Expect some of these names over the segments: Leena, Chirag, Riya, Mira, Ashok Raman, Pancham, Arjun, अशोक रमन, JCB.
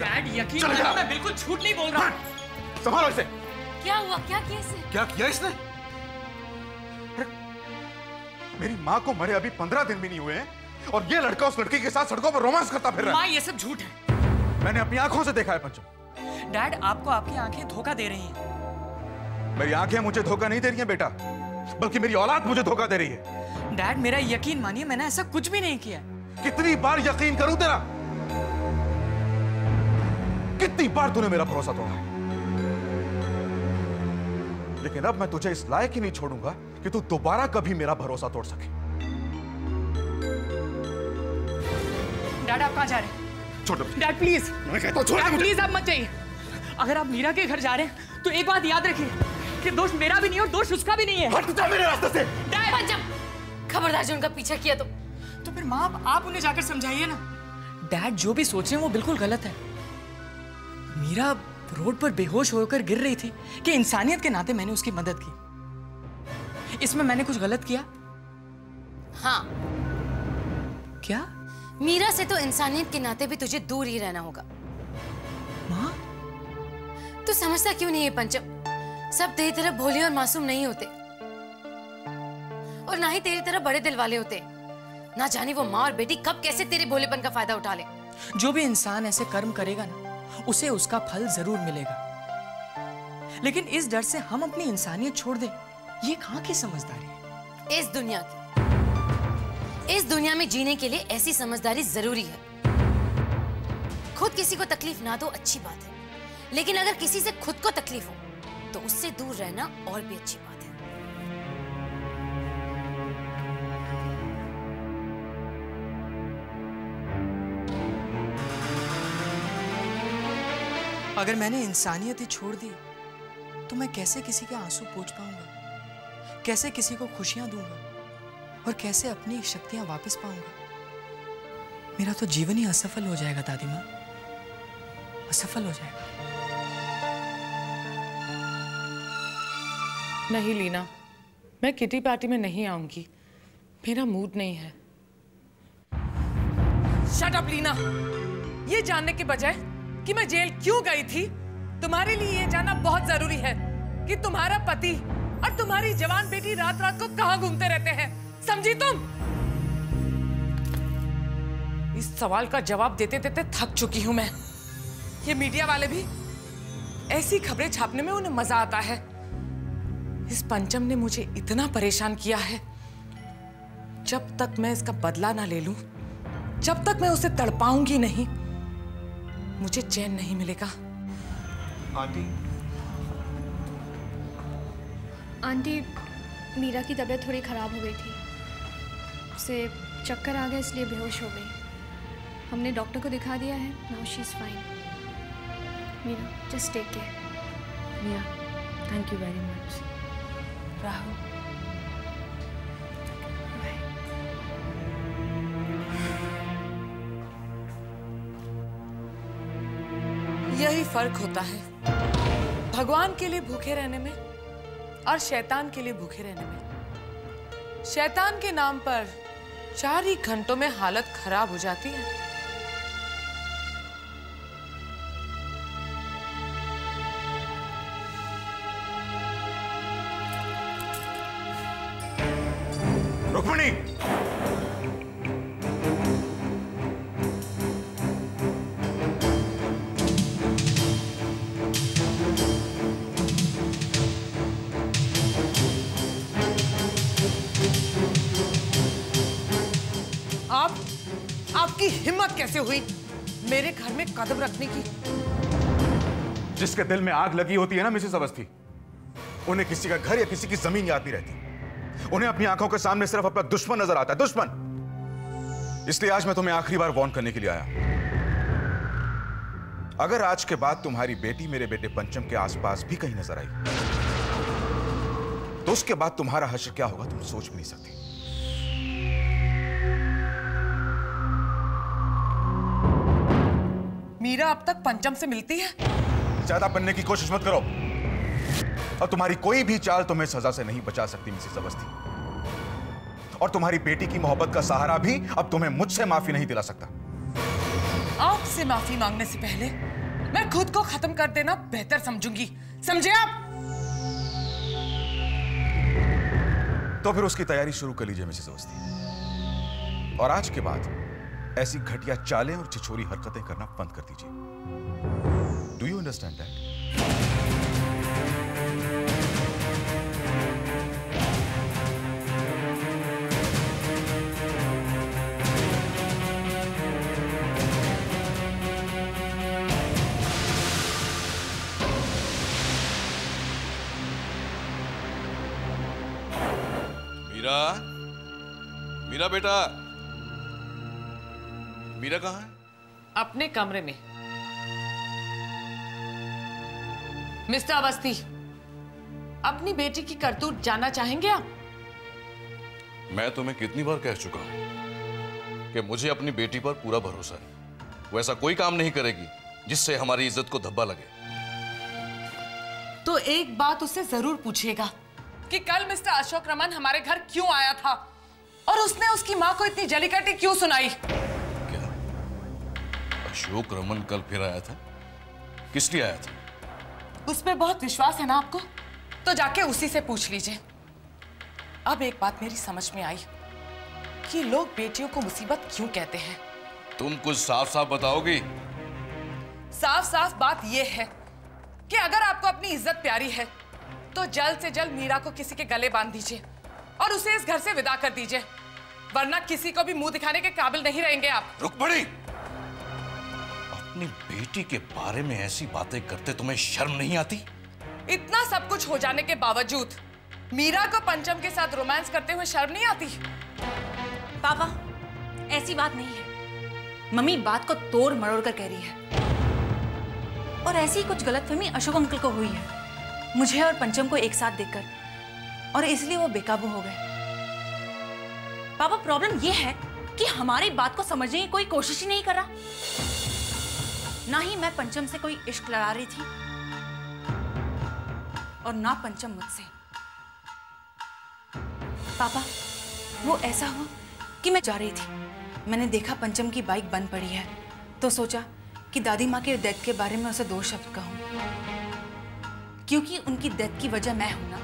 Dad यकीन करो मैं बिल्कुल झूठ नहीं बोल रहा हूँ। संभालो इसे। क्या हुआ? क्या किया इसने? क्या किया इसने? मेरी माँ को मरे अभी 15 दिन भी नहीं हुए हैं और ये लड़का उस लड़की के साथ सड़कों पर रोमांस करता फिर रहा है। माँ ये सब झूठ है, मैंने अपनी आंखों से देखा है। पंचम डैड आपको आपकी आंखें धोखा दे रही हैं। मेरी आंखें मुझे धोखा नहीं दे रही हैं बेटा, बल्कि मेरी औलाद मुझे धोखा दे रही है। डैड मेरा यकीन मानिए, मैंने ऐसा कुछ भी नहीं किया। कितनी बार यकीन करूं तेरा, कितनी बार तूने मेरा भरोसा तोड़ा है, लेकिन अब मैं तुझे इस लायक ही नहीं छोड़ूंगा कि तू दोबारा कभी मेरा भरोसा तोड़ सके। डैड आप कहां जा रहे हैं? छोड़ दो डैड प्लीज। मैं कहता हूं छोड़ दो प्लीज, आप मत जाइए। अगर आप मीरा के घर जा रहे हैं तो एक बात याद रखिए, दोष मेरा भी नहीं और दोष उसका भी नहीं है। हट जा मेरे रास्ते से। खबरदार जो उनका पीछा किया तो फिर माँ आप उन्हें जाकर समझाइए ना। डैड जो भी सोच रहे हैं वो बिल्कुल गलत है। मीरा रोड पर बेहोश होकर गिर रही थी कि इंसानियत के नाते मैंने उसकी मदद की। इसमें मैंने कुछ गलत किया? हाँ। क्या? मीरा से तो इंसानियत के नाते भी तुझे दूर ही रहना होगा। माँ तू समझता क्यों नहीं है पंचम? सब तेरी तरह भोले और मासूम नहीं होते और ना ही तेरी तरह बड़े दिल वाले होते। ना जाने वो माँ और बेटी कब कैसे तेरे भोलेपन का फायदा उठा ले। जो भी इंसान ऐसे कर्म करेगा ना उसे उसका फल जरूर मिलेगा, लेकिन इस डर से हम अपनी इंसानियत छोड़ दे, ये कहाँ की समझदारी है? इस दुनिया की, इस दुनिया में जीने के लिए ऐसी समझदारी जरूरी है। खुद किसी को तकलीफ ना दो अच्छी बात है, लेकिन अगर किसी से खुद को तकलीफ हो तो उससे दूर रहना और भी अच्छी बात है। अगर मैंने इंसानियत ही छोड़ दी तो मैं कैसे किसी के आंसू पोंछ पाऊंगा, कैसे किसी को खुशियां दूंगा और कैसे अपनी शक्तियां वापस पाऊंगा? मेरा तो जीवन ही असफल हो जाएगा दादी माँ, असफल हो जाएगा। नहीं लीना, मैं किटी पार्टी में नहीं आऊंगी, मेरा मूड नहीं है। शट अप लीना, ये जानने के बजाय कि मैं जेल क्यों गई थी, तुम्हारे लिए ये जानना बहुत जरूरी है कि तुम्हारा पति और तुम्हारी जवान बेटी रात रात को कहाँ घूमते रहते हैं, समझी तुम? इस सवाल का जवाब देते देते थक चुकी हूँ मैं। ये मीडिया वाले भी ऐसी खबरें छापने में उन्हें मजा आता है। इस पंचम ने मुझे इतना परेशान किया है, जब तक मैं इसका बदला ना ले लूं, जब तक मैं उसे तड़पाऊंगी नहीं, मुझे चैन नहीं मिलेगा। आंटी, आंटी मीरा की तबीयत थोड़ी खराब हो गई थी, उसे चक्कर आ गए इसलिए बेहोश हो गई। हमने डॉक्टर को दिखा दिया है, now she is fine. Meera just take care. Meera thank you very much. यही फर्क होता है भगवान के लिए भूखे रहने में और शैतान के लिए भूखे रहने में। शैतान के नाम पर 4 ही घंटों में हालत खराब हो जाती है। आपकी हिम्मत कैसे हुई मेरे घर में कदम रखने की? जिसके दिल में आग लगी होती है ना मिसेस अवस्थी, उन्हें किसी का घर या किसी की जमीन याद नहीं रहती। उन्हें अपनी आंखों के सामने सिर्फ अपना दुश्मन नजर आता है, दुश्मन। इसलिए आज मैं तुम्हें आखिरी बार वार्न करने के लिए आया। अगर आज के बाद तुम्हारी बेटी मेरे बेटे पंचम के आसपास भी कहीं नजर आई तो उसके बाद तुम्हारा हश्र क्या होगा तुम सोच भी नहीं सकती। मीरा अब तक पंचम से मिलती है? ज्यादा बनने की कोशिश मत करो, अब तुम्हारी कोई भी चाल तुम्हें सजा से नहीं बचा सकती मिसेस अवस्थी। और तुम्हारी बेटी की मोहब्बत का सहारा भी अब तुम्हें मुझसे माफी नहीं दिला सकता। आप आपसे माफी मांगने से पहले मैं खुद को खत्म कर देना बेहतर समझूंगी, समझे आप? तो फिर उसकी तैयारी शुरू कर लीजिए मिसेस अवस्थी, और आज के बाद ऐसी घटिया चालें और छिछोरी हरकतें करना बंद कर दीजिए। Do you understand that? Meera, Meera बेटा, मीरा कहाँ है? अपने कमरे में। मिस्टर अवस्थी, अपनी बेटी की करतूत जाना चाहेंगे आप? मैं तुम्हें कितनी बार कह चुका हूं कि मुझे अपनी बेटी पर पूरा भरोसा है। वो ऐसा कोई काम नहीं करेगी जिससे हमारी इज्जत को धब्बा लगे। तो एक बात उससे जरूर पूछिएगा कि कल मिस्टर अशोक रमन हमारे घर क्यों आया था और उसने उसकी मां को इतनी जलीकटी क्यों सुनाई? अशोक रमन कल फिर आया था? किस लिए आया था? उस पे बहुत विश्वास है ना आपको, तो जाके उसी से पूछ लीजिए। अब एक बात मेरी समझ में आई कि लोग बेटियों को मुसीबत क्यों कहते हैं। तुम कुछ साफ साफ बताओगी? साफ साफ बात यह है कि अगर आपको अपनी इज्जत प्यारी है तो जल्द से जल्द मीरा को किसी के गले बांध दीजिए और उसे इस घर से विदा कर दीजिए, वरना किसी को भी मुंह दिखाने के काबिल नहीं रहेंगे आप। रुक पड़ी, अपनी बेटी के बारे में ऐसी बातें करते तुम्हें शर्म नहीं आती? इतना सब कुछ हो जाने के बावजूद मीरा को पंचम के साथ रोमांस करते हुए शर्म नहीं आती? पापा, ऐसी बात नहीं है। मम्मी बात को तोड़ मरोड़ कर कह रही है और ऐसी कुछ गलतफहमी अशोक अंकल को हुई है मुझे और पंचम को एक साथ देखकर, और इसलिए वो बेकाबू हो गए। पापा, प्रॉब्लम ये है कि हमारी बात को समझने की कोई कोशिश ही नहीं कर रहा। ना ही मैं पंचम से कोई इश्क लगा रही थी और ना पंचम मुझसे। पापा, वो ऐसा हुआ कि मैं जा रही थी, मैंने देखा पंचम की बाइक बंद पड़ी है तो सोचा कि दादी माँ के डेथ के बारे में उसे दो शब्द कहूं, क्योंकि उनकी डेथ की वजह मैं हूं ना।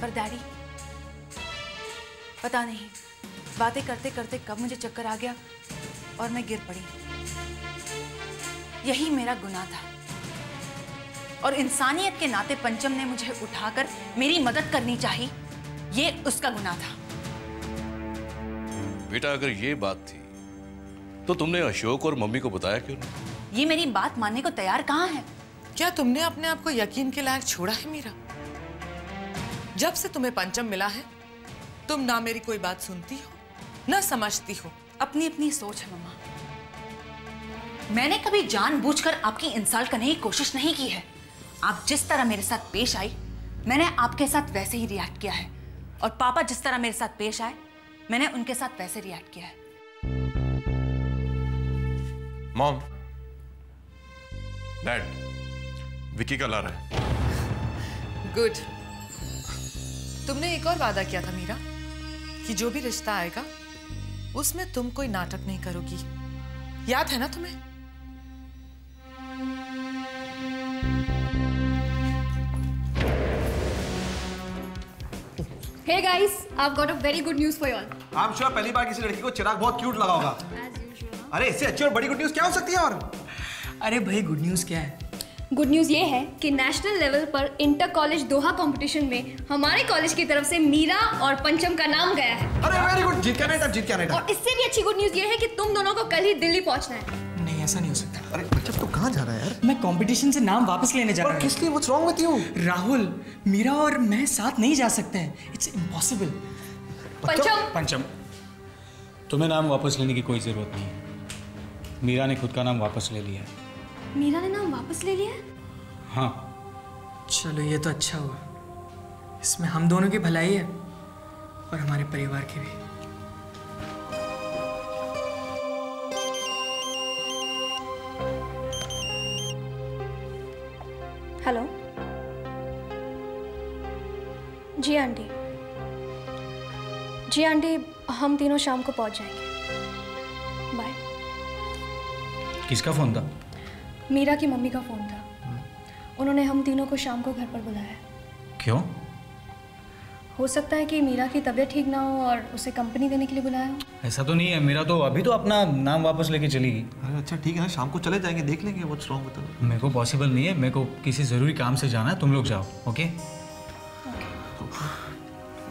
पर दादी, पता नहीं बातें करते करते कब मुझे चक्कर आ गया और मैं गिर पड़ी। यही मेरा गुनाह था और इंसानियत के नाते पंचम ने मुझे उठाकर मेरी मदद करनी चाहिए, ये उसका गुनाह था। बेटा, अगर ये बात थी तो तुमने अशोक और मम्मी को बताया क्यों नहीं? ये मेरी बात मानने को तैयार कहाँ है? क्या तुमने अपने आप को यकीन के लायक छोड़ा है मीरा? जब से तुम्हें पंचम मिला है तुम ना मेरी कोई बात सुनती हो ना समझती हो। अपनी अपनी सोच है मम्मा। मैंने कभी जानबूझकर आपकी इंसल्ट करने की कोशिश नहीं की है। आप जिस तरह मेरे साथ पेश आई मैंने आपके साथ वैसे ही रिएक्ट किया है, और पापा जिस तरह मेरे साथ पेश आए मैंने उनके साथ वैसे रिएक्ट किया है। मॉम, डैड, विक्की का ला रहा है। गुड। तुमने एक और वादा किया था मीरा कि जो भी रिश्ता आएगा उसमें तुम कोई नाटक नहीं करोगी, याद है ना तुम्हें? Hey guys, I've got a very good news for you all. I'm sure पहली बार किसी लड़की को चिराग बहुत क्यूट लगा होगा। As usual. अरे इससे अच्छी और बड़ी गुड न्यूज क्या हो सकती है? और अरे भाई, गुड न्यूज क्या है? गुड न्यूज़ ये है कि नेशनल लेवल पर इंटर कॉलेज दोहा कंपटीशन में हमारे कॉलेज की तरफ से मीरा और पंचम का नाम गया है। अरे वेरी गुड, जीत कनाडा। और इससे भी अच्छी गुड न्यूज़ ये है कि तुम दोनों को कल ही दिल्ली पहुंचना है। नहीं, ऐसा नहीं हो सकता। अरे बच्चा, तू कहाँ जा रहा है यार? मैं कॉम्पिटिशन से नाम वापस लेने जा रहा हूँ। किस लिए? What's wrong with you? Rahul, Meera और मैं साथ नहीं जा सकते हैं, इट्स इम्पॉसिबल। पंचम, तुम्हें नाम वापस लेने की कोई जरूरत नहीं, मीरा ने खुद का नाम वापस ले लिया है। मीरा ने नाम वापस ले लिया? हाँ। चलो, ये तो अच्छा हुआ, इसमें हम दोनों की भलाई है और हमारे परिवार की भी। हेलो। जी आंटी, हम तीनों शाम को पहुंच जाएंगे। बाय। किसका फोन था? मीरा की मम्मी का फोन था। उन्होंने हम तीनों को शाम को घर पर बुलाया। क्यों? हो सकता है कि मीरा की तबीयत ठीक ना हो और उसे कंपनी देने के लिए बुलाया हो। ऐसा तो नहीं है, मीरा तो अभी तो अपना नाम वापस लेके चली गई। अरे अच्छा ठीक है ना, शाम को चले जाएंगे, देख लेंगे व्हाट्स रॉन्ग होता है। मेरे को पॉसिबल नहीं है, मेरे को किसी ज़रूरी काम से जाना है, तुम लोग जाओ। ओके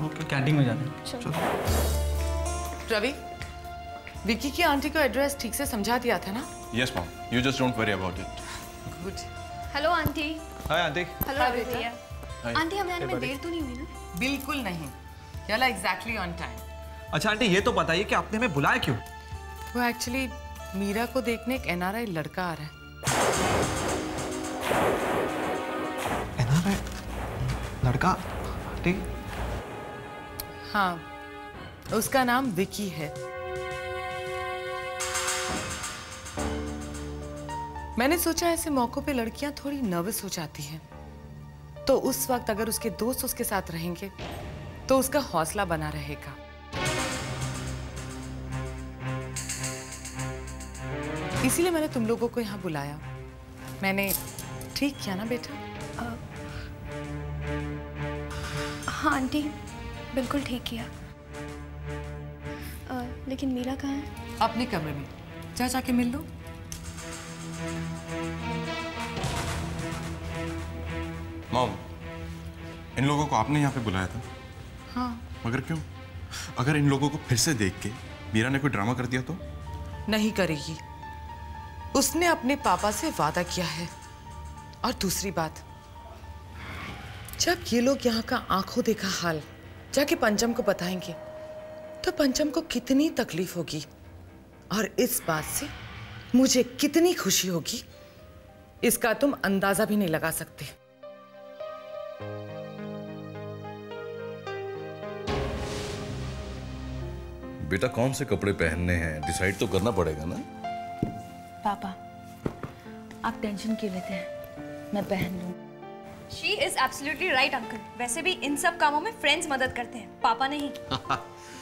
ओके, कैंटीन में जाते हैं। रवि, विक्की की आंटी को एड्रेस ठीक से समझा दिया था ना? Yes mom, you just don't worry about it. Good. Hello aunty. Hi aunty. Hello Riya. Aunty, हमें आने में देर तो नहीं हुई ना? बिल्कुल नहीं, यार एग्जैक्टली ऑन टाइम। अच्छा आंटी, ये तो बताइए कि आपने हमें बुलाया क्यों? वो एक्चुअली मीरा को देखने एक एनआरआई लड़का आ रहा है। एनआरआई लड़का? ठीक। हाँ, उसका नाम विक्की है। मैंने सोचा ऐसे मौकों पे लड़कियां थोड़ी नर्वस हो जाती हैं, तो उस वक्त अगर उसके दोस्त उसके साथ रहेंगे तो उसका हौसला बना रहेगा। इसीलिए मैंने तुम लोगों को यहाँ बुलाया। मैंने ठीक किया ना बेटा? हाँ आंटी, बिल्कुल ठीक किया। लेकिन मीरा कहाँ है? अपने कमरे में, जा जाके मिल लो। मॉम, इन लोगों को आपने यहाँ पे बुलाया था? हाँ। मगर क्यों? अगर इन लोगों को फिर से देख के मीरा ने कोई ड्रामा कर दिया तो? नहीं करेगी। उसने अपने पापा से वादा किया है। और दूसरी बात, जब ये लोग यहाँ का आंखों देखा हाल जाके पंचम को बताएंगे तो पंचम को कितनी तकलीफ होगी और इस बात से मुझे कितनी खुशी होगी, इसका तुम अंदाजा भी नहीं लगा सकते। बेटा, कौन से कपड़े पहनने हैं डिसाइड तो करना पड़ेगा ना। पापा, आप टेंशन क्यों लेते हैं, मैं पहन लूं। She is absolutely right, uncle. वैसे भी इन सब कामों में फ्रेंड्स मदद करते हैं, पापा नहीं।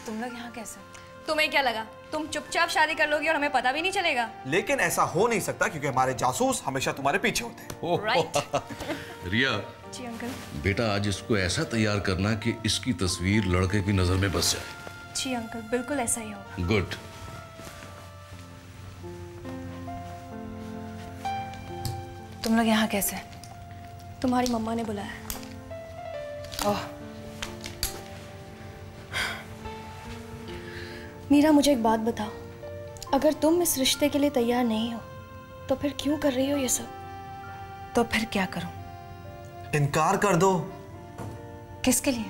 तुम लोग यहाँ कैसे? तुम्हें क्या लगा तुम चुपचाप शादी कर लोगी और हमें पता भी नहीं चलेगा? लेकिन ऐसा हो नहीं सकता क्योंकि हमारे जासूस हमेशा तुम्हारे पीछे होते हैं। राइट। रिया। जी अंकल। बेटा, आज इसको ऐसा तैयार करना कि इसकी तस्वीर लड़के की नजर में बस जाए। जी अंकल, बिल्कुल ऐसा ही होगा। गुड। तुम लोग यहाँ कैसे? तुम्हारी मम्मा ने बुलाया। ओह। मीरा, मुझे एक बात बताओ, अगर तुम इस रिश्ते के लिए तैयार नहीं हो तो फिर क्यों कर रही हो ये सब? तो फिर क्या करूं? इनकार कर दो। किसके लिए?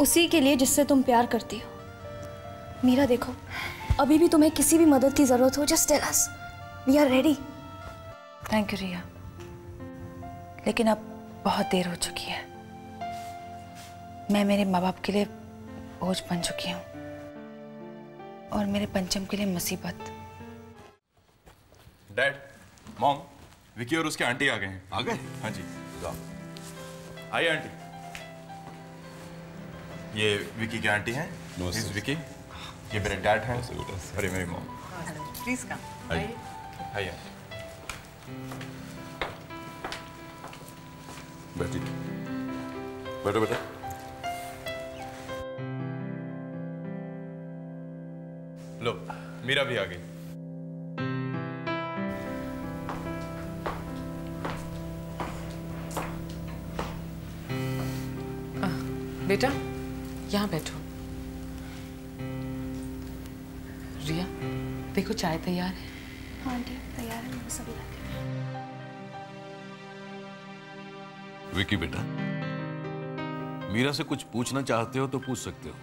उसी के लिए जिससे तुम प्यार करती हो। मीरा देखो, अभी भी तुम्हें किसी भी मदद की जरूरत हो, just tell us, we are ready. Thank you Riya, लेकिन अब बहुत देर हो चुकी है। मैं मेरे माँ बाप के लिए बोझ बन चुकी हूँ और मेरे पंचम के लिए मुसीबत। डैड, मॉम, विक्की और उसके आंटी आ गए हैं। आ गए? हाँ जी, जाओ। आई आंटी। ये विक्की की आंटी हैं। प्लीज विक्की, ये मेरे डैड हैं और ये मेरी मॉम। Please come. आई आई बैठिए, बैठो बैठो। लो, मीरा भी आ गई। बेटा, यहाँ बैठो। रिया, देखो चाय तैयार है। हाँ आंटी, तैयार है, मैं सभी लाती हूँ। विक्की बेटा, मीरा से कुछ पूछना चाहते हो तो पूछ सकते हो।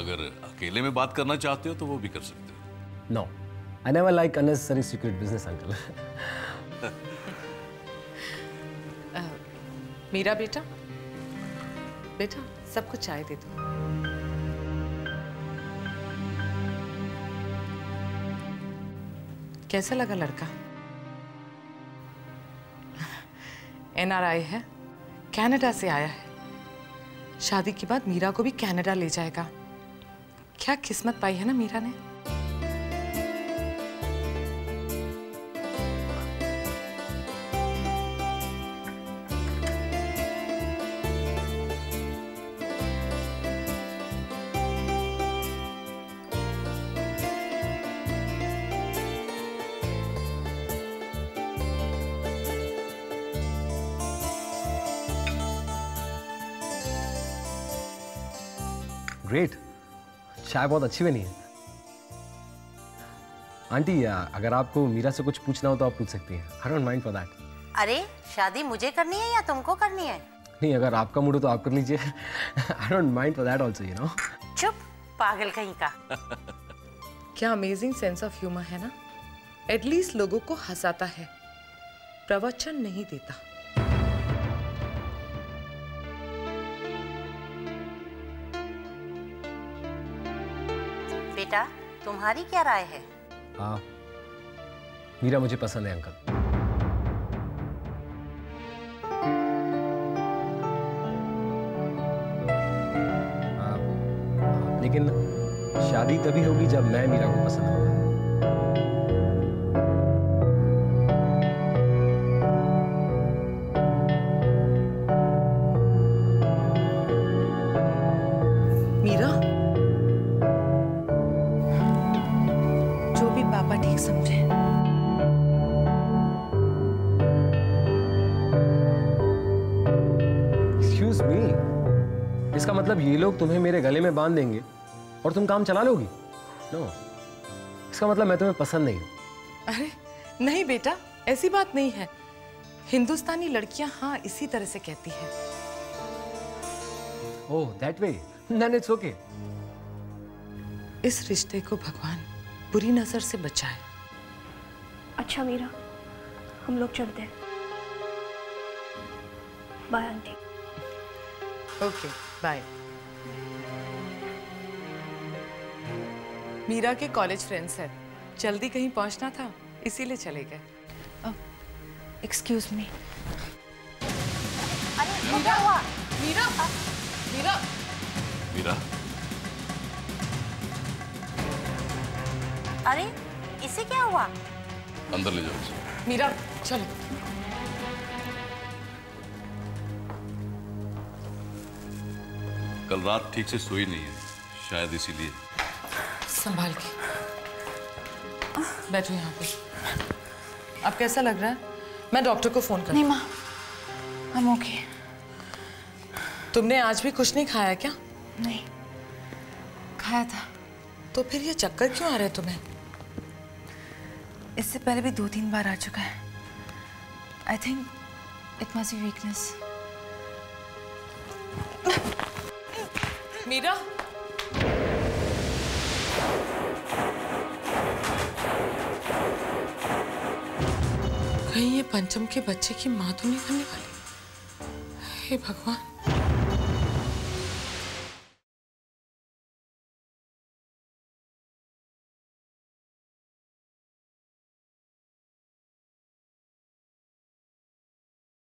अगर अकेले में बात करना चाहते हो तो वो भी कर सकते हो। No, I never like unnecessary secret business uncle. Meera बेटा, बेटा सबको चाय दे दो। कैसा लगा लड़का? एनआरआई है, कनाडा से आया है। शादी के बाद मीरा को भी कनाडा ले जाएगा। क्या किस्मत पाई है ना मीरा ने। ग्रेट, चाय बहुत अच्छी बनी है। आंटी अगर आपको मीरा से कुछ पूछना हो तो आप पूछ सकती हैं। I don't mind for that। अरे शादी मुझे करनी है या तुमको करनी है? नहीं, अगर आपका मूड हो तो आप कर लीजिए। I don't mind for that also, you know। चुप, पागल कहीं का। क्या अमेजिंग सेंस ऑफ ह्यूमर है ना। एटलीस्ट लोगों को हंसाता है, प्रवचन नहीं देता। बेटा, तुम्हारी क्या राय है? हाँ, मीरा मुझे पसंद है अंकल। लेकिन शादी तभी होगी जब मैं मीरा को पसंद होगा। इसका मतलब ये लोग तुम्हें मेरे गले में बांध देंगे और तुम काम चला लोगी? नो, इसका मतलब मैं तुम्हें पसंद नहीं हूँ। अरे नहीं बेटा, ऐसी बात नहीं है। हिंदुस्तानी लड़कियाँ हाँ इसी तरह से कहती हैं। Oh that way, then it's okay. इस रिश्ते को भगवान बुरी नजर से बचाए। अच्छा मीरा, हम लोग चलते हैं। Bye aunty. Okay bye. Meera के कॉलेज फ्रेंड्स हैं, जल्दी कहीं पहुंचना था इसीलिए चले गए। Excuse me. अरे मीरा, मीरा, मीरा, मीरा। अरे इसे क्या हुआ? अंदर ले जाओ। मीरा चलो। कल रात ठीक से सोई नहीं है, शायद इसीलिए। संभाल के बैठो यहाँ पे। अब कैसा लग रहा है? मैं डॉक्टर को फोन करूँ। नहीं माँ, आई एम ओके। तुमने आज भी कुछ नहीं खाया क्या? नहीं खाया था। तो फिर ये चक्कर क्यों आ रहा है तुम्हें? इससे पहले भी 2-3 बार आ चुका है। I think it must be weakness. Meera, कहीं ये पंचम के बच्चे की माँ तो नहीं बनने वाली? हे भगवान।